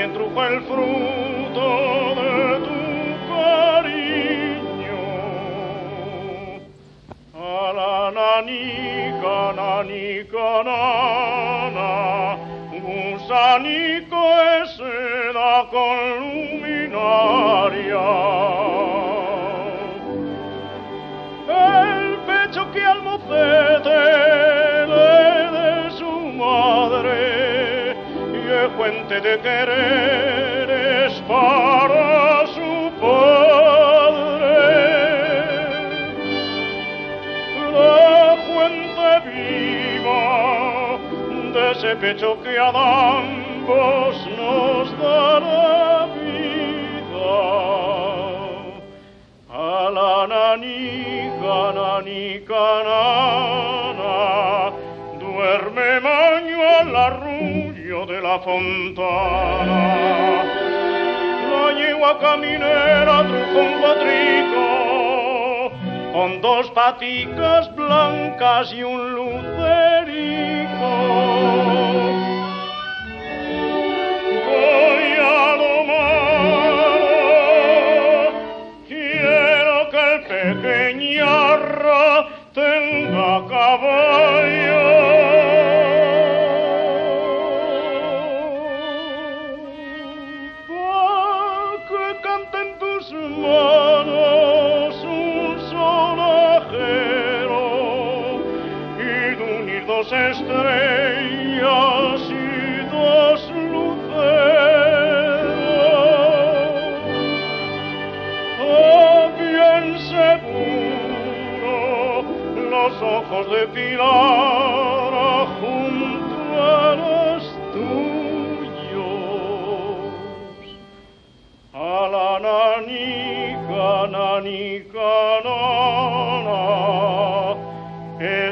que trujo el fruto de tu cariño. A la nanica, nanica, nana, gusanico ese da con luminaria. El pecho que almocete fuente de quereres para su padre, la fuente viva de ese pecho que a ambos nos da la vida. A la nanica, nanica, nana, duerme maño a la ruta de la fontana, la yegua caminera trujo un potrico con dos paticas blancas y un lucerico. Voy a lo malo, quiero que el pequeñarro tenga caballo. Dos estrellas y dos luceros. Oh, bien seguro los ojos de Pilar junto a los tuyos. A la nanica, nanica, nana,